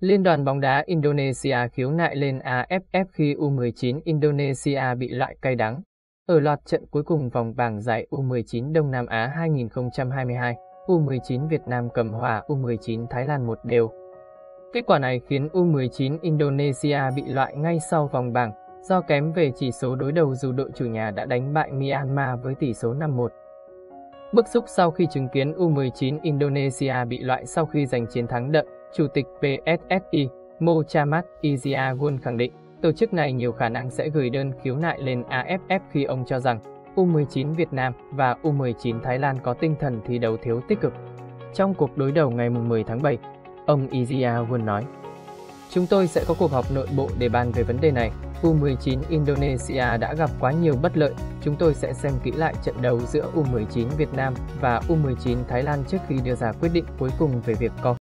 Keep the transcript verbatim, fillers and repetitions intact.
Liên đoàn bóng đá Indonesia khiếu nại lên a ép ép khi u mười chín Indonesia bị loại cay đắng ở loạt trận cuối cùng vòng bảng giải u mười chín Đông Nam Á hai nghìn không trăm hai mươi hai. u mười chín Việt Nam cầm hòa u mười chín Thái Lan một đều. Kết quả này khiến u mười chín Indonesia bị loại ngay sau vòng bảng do kém về chỉ số đối đầu dù đội chủ nhà đã đánh bại Myanmar với tỷ số năm một. Bức xúc sau khi chứng kiến u mười chín Indonesia bị loại sau khi giành chiến thắng đậm, Chủ tịch pê ét ét i Mochamad Iziagun khẳng định tổ chức này nhiều khả năng sẽ gửi đơn khiếu nại lên a ép ép khi ông cho rằng u mười chín Việt Nam và u mười chín Thái Lan có tinh thần thi đấu thiếu tích cực. Trong cuộc đối đầu ngày mười tháng bảy, ông Iziagun nói: "Chúng tôi sẽ có cuộc họp nội bộ để bàn về vấn đề này. u mười chín Indonesia đã gặp quá nhiều bất lợi. Chúng tôi sẽ xem kỹ lại trận đấu giữa u mười chín Việt Nam và u mười chín Thái Lan trước khi đưa ra quyết định cuối cùng về việc có